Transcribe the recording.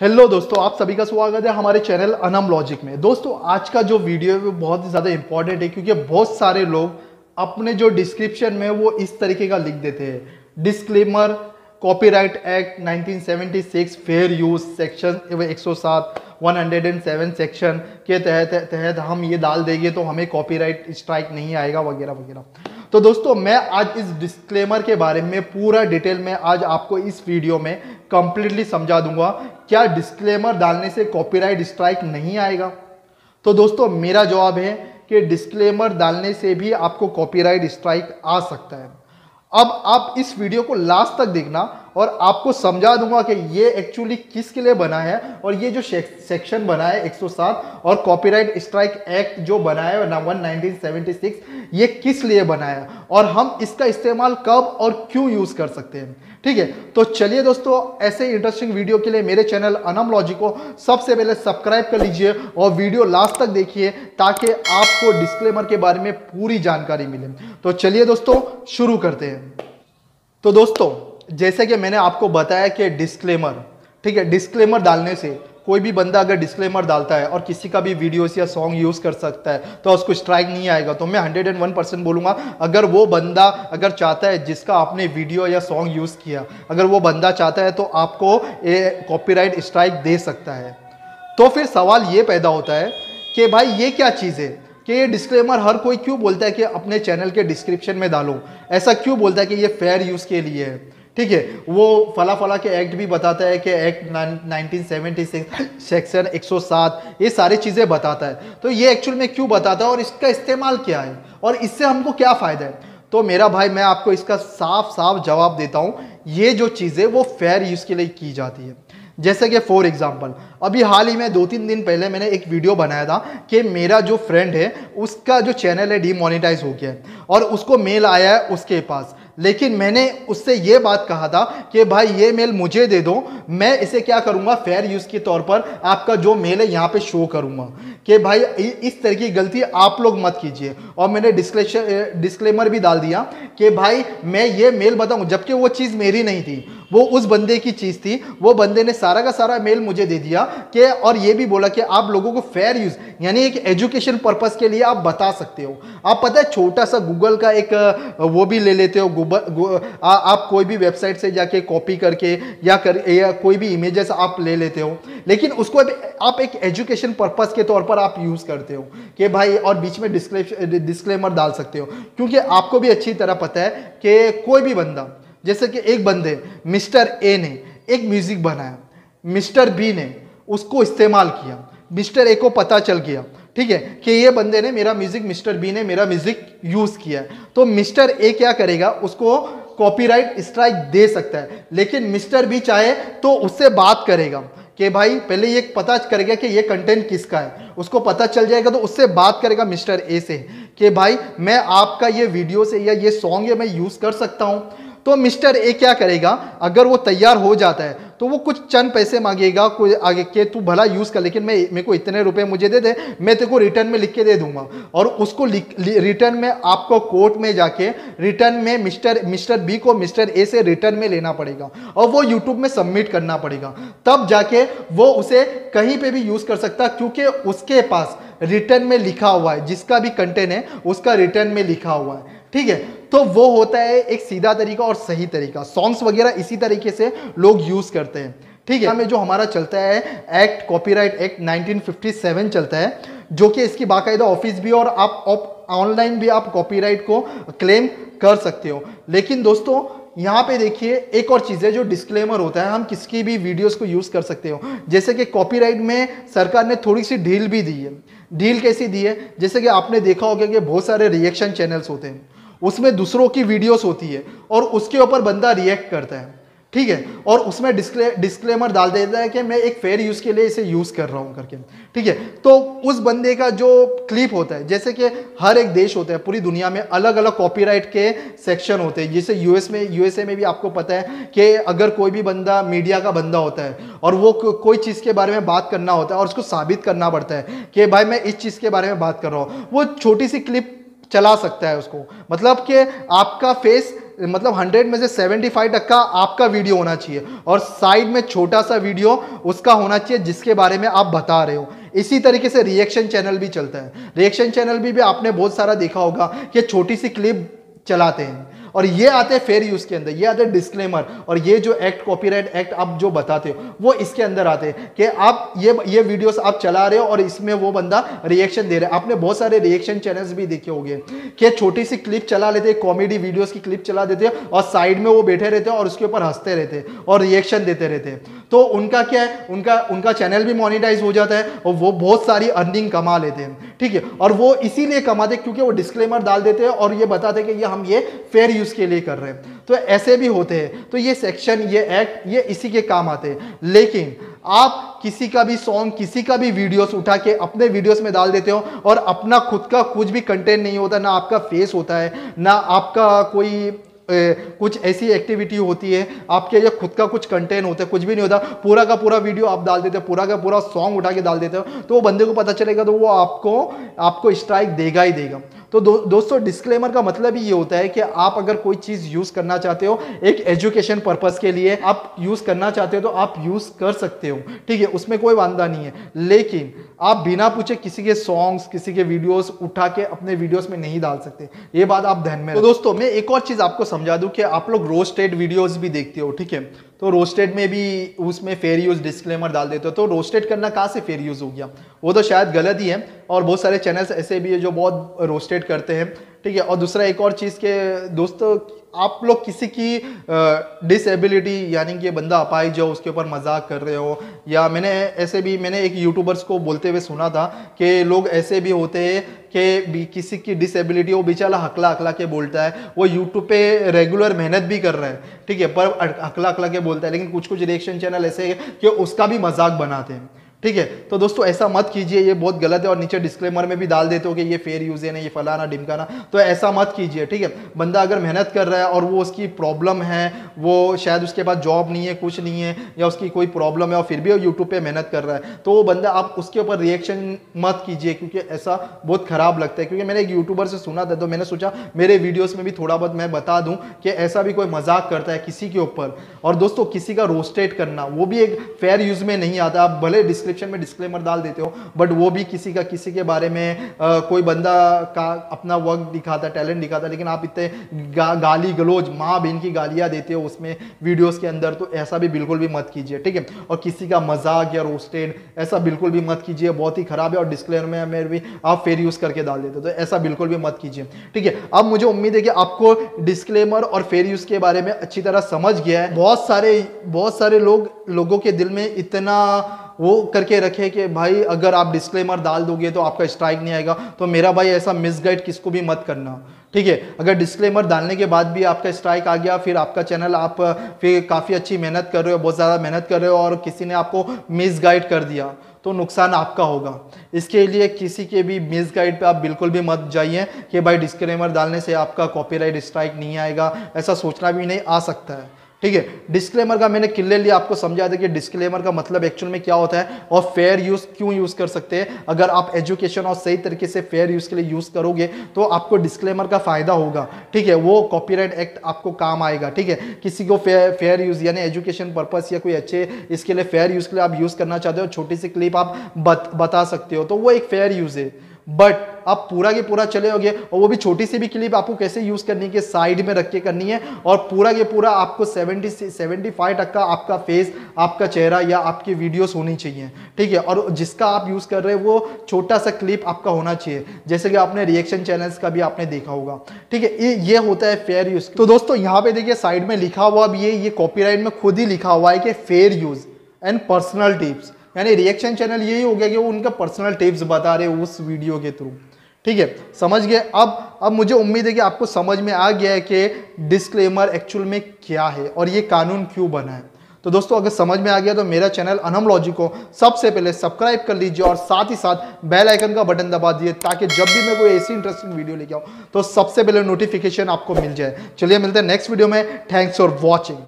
Hello दोस्तों, आप सभी का स्वागत है हमारे चैनल अनम लॉजिक में। दोस्तों आज का जो वीडियो है वो बहुत ही ज़्यादा इम्पॉर्टेंट है, क्योंकि बहुत सारे लोग अपने जो डिस्क्रिप्शन में वो इस तरीके का लिख देते हैं, disclaimer copyright act 1976 fair use section 107 section के तहत हम ये डाल देंगे तो हमें कॉपीराइट स्ट्राइक नहीं आएगा वगैरह वगैरह। तो दोस्तों मैं आज इस डिस्क्लेमर के बारे में पूरा डिटेल में आज आपको इस वीडियो में कंप्लीटली समझा दूंगा, क्या डिस्क्लेमर डालने से कॉपीराइट स्ट्राइक नहीं आएगा। तो दोस्तों मेरा जवाब है कि डिस्क्लेमर डालने से भी आपको कॉपीराइट स्ट्राइक आ सकता है। अब आप इस वीडियो को लास्ट तक देखना और आपको समझा दूंगा कि ये एक्चुअली किसके लिए बना है और ये जो सेक्शन बना है 107 और कॉपीराइट स्ट्राइक एक्ट जो बना है 1976 ये किस लिए बना है और हम इसका इस्तेमाल कब और क्यों यूज़ कर सकते हैं। ठीक है, तो चलिए दोस्तों, ऐसे इंटरेस्टिंग वीडियो के लिए मेरे चैनल अनम लॉजिक को सबसे पहले सब्सक्राइब कर लीजिए और वीडियो लास्ट तक देखिए ताकि आपको डिस्क्लेमर के बारे में पूरी जानकारी मिले। तो चलिए दोस्तों शुरू करते हैं। तो दोस्तों जैसे कि मैंने आपको बताया कि डिस्क्लेमर, ठीक है, डिस्क्लेमर डालने से कोई भी बंदा अगर डिस्क्लेमर डालता है और किसी का भी वीडियोस या सॉन्ग यूज़ कर सकता है तो उसको स्ट्राइक नहीं आएगा। तो मैं 101% बोलूँगा, अगर वो बंदा अगर चाहता है जिसका आपने वीडियो या सॉन्ग यूज़ किया, अगर वो बंदा चाहता है तो आपको कॉपीराइट स्ट्राइक दे सकता है। तो फिर सवाल ये पैदा होता है कि भाई ये क्या चीज़ है कि ये डिस्क्लेमर हर कोई क्यों बोलता है कि अपने चैनल के डिस्क्रिप्शन में डालो, ऐसा क्यों बोलता है कि ये फेयर यूज़ के लिए है। ठीक है, वो फला के एक्ट भी बताता है कि एक्ट 1976 सेक्शन 107 ये सारी चीज़ें बताता है, तो ये एक्चुअल में क्यों बताता है और इसका इस्तेमाल क्या है और इससे हमको क्या फ़ायदा है। तो मेरा भाई मैं आपको इसका साफ जवाब देता हूँ, ये जो चीज़ें वो फेयर यूज़ के लिए की जाती है। जैसे कि फॉर एग्जांपल अभी हाल ही में 2-3 दिन पहले मैंने एक वीडियो बनाया था कि मेरा जो फ्रेंड है उसका जो चैनल है डीमोनेटाइज हो गया है और उसको मेल आया है उसके पास, लेकिन मैंने उससे ये बात कहा था कि भाई ये मेल मुझे दे दो, मैं इसे क्या करूँगा फेयर यूज़ के तौर पर आपका जो मेल है यहाँ पे शो करूँगा कि भाई इस तरह की गलती आप लोग मत कीजिए। और मैंने डिस्क्लेमर भी डाल दिया कि भाई मैं ये मेल बताऊँ, जबकि वो चीज़ मेरी नहीं थी, वो उस बंदे की चीज़ थी। वो बंदे ने सारा का सारा मेल मुझे दे दिया कि और ये भी बोला कि आप लोगों को फेयर यूज़ यानी एक एजुकेशन पर्पज़ के लिए आप बता सकते हो। आप पता है छोटा सा गूगल का एक वो भी ले लेते हो, आप कोई भी वेबसाइट से जाके कॉपी करके या कोई भी इमेजेस आप ले लेते हो, लेकिन उसको आप एक एजुकेशन पर्पस के तौर पर आप यूज़ करते हो कि भाई, और बीच में डिस्क्लेमर डाल सकते हो। क्योंकि आपको भी अच्छी तरह पता है कि कोई भी बंदा, जैसे कि एक बंदे मिस्टर ए ने एक म्यूज़िक बनाया, मिस्टर बी ने उसको इस्तेमाल किया, मिस्टर ए को पता चल गया, ठीक है, कि ये बंदे ने मेरा म्यूज़िक, मिस्टर बी ने मेरा म्यूज़िक यूज़ किया है, तो मिस्टर ए क्या करेगा उसको कॉपीराइट स्ट्राइक दे सकता है। लेकिन मिस्टर बी चाहे तो उससे बात करेगा कि भाई, पहले ये पता करेगा कि ये कंटेंट किसका है, उसको पता चल जाएगा तो उससे बात करेगा मिस्टर ए से कि भाई मैं आपका ये वीडियो से या ये सॉन्ग ये मैं यूज़ कर सकता हूँ। तो मिस्टर ए क्या करेगा, अगर वो तैयार हो जाता है तो वो कुछ चंद पैसे मांगेगा कोई आगे के, तू भला यूज़ कर लेकिन मेरे को इतने रुपए मुझे दे दे, मैं तेरे को रिटर्न में लिख के दे दूंगा। और उसको रिटर्न में आपको कोर्ट में जाके रिटर्न में मिस्टर बी को मिस्टर ए से रिटर्न में लेना पड़ेगा और वो यूट्यूब में सबमिट करना पड़ेगा, तब जाके वो उसे कहीं पर भी यूज़ कर सकता, क्योंकि उसके पास रिटर्न में लिखा हुआ है, जिसका भी कंटेंट है उसका रिटर्न में लिखा हुआ है। ठीक है, तो वो होता है एक सीधा तरीका और सही तरीका। सॉन्ग्स वगैरह इसी तरीके से लोग यूज़ करते हैं। ठीक है, हमें जो हमारा चलता है एक्ट, कॉपीराइट एक्ट 1957 चलता है, जो कि इसकी बाकायदा ऑफिस भी और आप ऑनलाइन भी आप कॉपीराइट को क्लेम कर सकते हो। लेकिन दोस्तों यहाँ पे देखिए एक और चीज़ है जो डिस्क्लेमर होता है, हम किसकी भी वीडियोस को यूज़ कर सकते हो। जैसे कि कॉपीराइट में सरकार ने थोड़ी सी ढील भी दी है। ढील कैसी दी है, जैसे कि आपने देखा होगा कि बहुत सारे रिएक्शन चैनल्स होते हैं, उसमें दूसरों की वीडियोस होती है और उसके ऊपर बंदा रिएक्ट करता है, ठीक है, और उसमें डिस्क्लेमर डाल देता है कि मैं एक फेयर यूज़ के लिए इसे यूज़ कर रहा हूँ करके। ठीक है, तो उस बंदे का जो क्लिप होता है, जैसे कि हर एक देश होता है, पूरी दुनिया में अलग अलग कॉपीराइट के सेक्शन होते हैं। जैसे यूएसए में भी आपको पता है कि अगर कोई भी बंदा मीडिया का बंदा होता है और वो कोई चीज़ के बारे में बात करना होता है और उसको साबित करना पड़ता है कि भाई मैं इस चीज़ के बारे में बात कर रहा हूँ, वो छोटी सी क्लिप चला सकता है उसको, मतलब कि आपका फेस मतलब 100 में से 75% आपका वीडियो होना चाहिए और साइड में छोटा सा वीडियो उसका होना चाहिए जिसके बारे में आप बता रहे हो। इसी तरीके से रिएक्शन चैनल भी चलता है। रिएक्शन चैनल भी आपने बहुत सारा देखा होगा कि छोटी सी क्लिप चलाते हैं और ये आते हैं फेयर यूज के अंदर, ये आते हैं डिस्क्लेमर और ये जो एक्ट कॉपीराइट एक्ट आप जो बताते हो वो इसके अंदर आते हैं कि आप ये वीडियोस आप चला रहे हो और इसमें वो बंदा रिएक्शन दे रहा है। आपने बहुत सारे रिएक्शन चैनल्स भी देखे होंगे कि छोटी सी क्लिप चला लेते हैं, कॉमेडी वीडियोस की क्लिप चला देते हैं और साइड में वो बैठे रहते हैं और उसके ऊपर हंसते रहते हैं और रिएक्शन देते रहते हैं। तो उनका क्या है, उनका चैनल भी मोनिटाइज हो जाता है और वो बहुत सारी अर्निंग कमा लेते हैं, ठीक है। और वो इसीलिए कमाते हैं क्योंकि वो डिस्क्लेमर डाल देते हैं और ये बताते हैं कि ये हम ये फेयर यूज के लिए कर रहे हैं। तो ऐसे भी होते हैं। तो ये सेक्शन, ये एक्ट, ये इसी के काम आते हैं। लेकिन आप किसी का भी सॉन्ग, किसी का भी वीडियोस उठा के अपने वीडियोस में डाल देते हो और अपना खुद का कुछ भी कंटेंट नहीं होता, ना आपका फेस होता है, ना आपका कोई कुछ ऐसी एक्टिविटी होती है, आपके या खुद का कुछ कंटेंट होता है, कुछ भी नहीं होता। पूरा का पूरा वीडियो आप डाल देते हो, पूरा का पूरा सॉन्ग उठा के डाल देते हो, तो वो बंदे को पता चलेगा तो वो आपको स्ट्राइक देगा ही देगा। तो दोस्तों डिस्क्लेमर का मतलब ही ये होता है कि आप अगर कोई चीज़ यूज़ करना चाहते हो एक एजुकेशन पर्पस के लिए, आप यूज़ करना चाहते हो तो आप यूज़ कर सकते हो, ठीक है, उसमें कोई वादा नहीं है। लेकिन आप बिना पूछे किसी के सॉन्ग्स, किसी के वीडियोस उठा के अपने वीडियोस में नहीं डाल सकते, ये बात आप ध्यान में रखो। तो दोस्तों मैं एक और चीज़ आपको समझा दूँ कि आप लोग रोस्टेड वीडियोज़ भी देखते हो, ठीक है, तो रोस्टेड में भी उसमें फेयर यूज़ डिस्क्लेमर डाल देते हो। तो रोस्टेड करना कहाँ से फेयर यूज़ हो गया, वो तो शायद गलत ही है। और बहुत सारे चैनल्स ऐसे भी है जो बहुत रोस्टेड करते हैं, ठीक है। और दूसरा एक और चीज़ के दोस्तों, आप लोग किसी की डिसेबिलिटी यानी कि बंदा अपाहिज हो उसके ऊपर मजाक कर रहे हो, या मैंने एक यूट्यूबर्स को बोलते हुए सुना था कि लोग ऐसे भी होते हैं कि किसी की डिसेबिलिटी, वो बेचारा हकला हकला के बोलता है, वो यूट्यूब पे रेगुलर मेहनत भी कर रहा है, ठीक है, पर हकला हकला के बोलता है। लेकिन कुछ कुछ रिएक्शन चैनल ऐसे है कि उसका भी मजाक बनाते हैं, ठीक है। तो दोस्तों ऐसा मत कीजिए, ये बहुत गलत है। और नीचे डिस्क्लेमर में भी डाल देते हो कि ये फेयर यूज है ना, ये फलाना ढिमकाना, तो ऐसा मत कीजिए, ठीक है। बंदा अगर मेहनत कर रहा है और वो उसकी प्रॉब्लम है, वो शायद उसके पास जॉब नहीं है, कुछ नहीं है, या उसकी कोई प्रॉब्लम है और फिर भी वो यूट्यूब पे मेहनत कर रहा है, तो वो बंदा आप उसके ऊपर रिएक्शन मत कीजिए क्योंकि ऐसा बहुत ख़राब लगता है। क्योंकि मैंने एक यूट्यूबर से सुना था तो मैंने सोचा मेरे वीडियोज़ में भी थोड़ा बहुत मैं बता दूँ कि ऐसा भी कोई मजाक करता है किसी के ऊपर। और दोस्तों किसी का रोस्टेट करना वो भी एक फेयर यूज़ में नहीं आता। आप भले डिस्क्रिप्शन में डिस्क्लेमर डाल देते हो बट वो भी किसी के बारे में कोई बंदा का अपना वर्क दिखाता, टैलेंट दिखाता, लेकिन आप इतने गाली गलौज, माँ बहन की गालियाँ देते हो उसमें वीडियोस के अंदर, तो ऐसा भी बिल्कुल भी मत कीजिए, ठीक है। और किसी का मजाक या रोस्टेड ऐसा बिल्कुल भी मत कीजिए, बहुत ही खराब है। और डिस्क्लेमर में भी आप फेयर यूज़ करके डाल देते हो, तो ऐसा बिल्कुल भी मत कीजिए, ठीक है। अब मुझे उम्मीद है कि आपको डिस्क्लेमर और फेयर यूज़ के बारे में अच्छी तरह समझ गया है। बहुत सारे लोगों के दिल में इतना वो करके रखे कि भाई अगर आप डिस्क्लेमर डाल दोगे तो आपका स्ट्राइक नहीं आएगा, तो मेरा भाई ऐसा मिसगाइड किसको भी मत करना, ठीक है। अगर डिस्क्लेमर डालने के बाद भी आपका स्ट्राइक आ गया, फिर आपका चैनल, आप फिर काफ़ी अच्छी मेहनत कर रहे हो, बहुत ज़्यादा मेहनत कर रहे हो और किसी ने आपको मिसगाइड कर दिया, तो नुकसान आपका होगा। इसके लिए किसी के भी मिसगाइड पे आप बिल्कुल भी मत जाइए कि भाई डिस्क्लेमर डालने से आपका कॉपीराइट स्ट्राइक नहीं आएगा, ऐसा सोचना भी नहीं आ सकता है, ठीक है। डिस्क्लेमर का मैंने क्लियरली आपको समझा दिया कि डिस्क्लेमर का मतलब एक्चुअल में क्या होता है और फेयर यूज़ क्यों यूज़ कर सकते हैं। अगर आप एजुकेशन और सही तरीके से फेयर यूज़ के लिए यूज़ करोगे तो आपको डिस्क्लेमर का फ़ायदा होगा, ठीक है, वो कॉपीराइट एक्ट आपको काम आएगा, ठीक है। किसी को फेयर यूज़ यानी एजुकेशन पर्पस या कोई अच्छे इसके लिए फेयर यूज़ के लिए आप यूज़ करना चाहते हो, छोटी सी क्लिप आप बता सकते हो, तो वो एक फेयर यूज़ है। बट आप पूरा के पूरा चले होगे और वो भी छोटी सी भी क्लिप आपको कैसे यूज़ करनी है कि साइड में रख के करनी है और पूरा के पूरा आपको 75% आपका फेस, आपका चेहरा या आपकी वीडियोस होनी चाहिए, ठीक है। और जिसका आप यूज़ कर रहे हो वो छोटा सा क्लिप आपका होना चाहिए, जैसे कि आपने रिएक्शन चैनल्स का भी आपने देखा होगा, ठीक है, ये होता है फेयर यूज़। तो दोस्तों यहाँ पर देखिए साइड में लिखा हुआ, अब ये कॉपीराइट में खुद ही लिखा हुआ है कि fair use and personal tips, यानी रिएक्शन चैनल यही हो गया कि वो उनका पर्सनल टिप्स बता रहे हैं उस वीडियो के थ्रू, ठीक है, समझ गए। अब मुझे उम्मीद है कि आपको समझ में आ गया है कि डिस्क्लेमर एक्चुअल में क्या है और ये कानून क्यों बना है। तो दोस्तों अगर समझ में आ गया तो मेरा चैनल अनम लॉजिक को सबसे पहले सब्सक्राइब कर लीजिए और साथ ही साथ बेल आइकन का बटन दबा दीजिए ताकि जब भी मैं कोई ऐसी इंटरेस्टिंग वीडियो लेके आऊँ तो सबसे पहले नोटिफिकेशन आपको मिल जाए। चलिए मिलते हैं नेक्स्ट वीडियो में। Thanks for watching.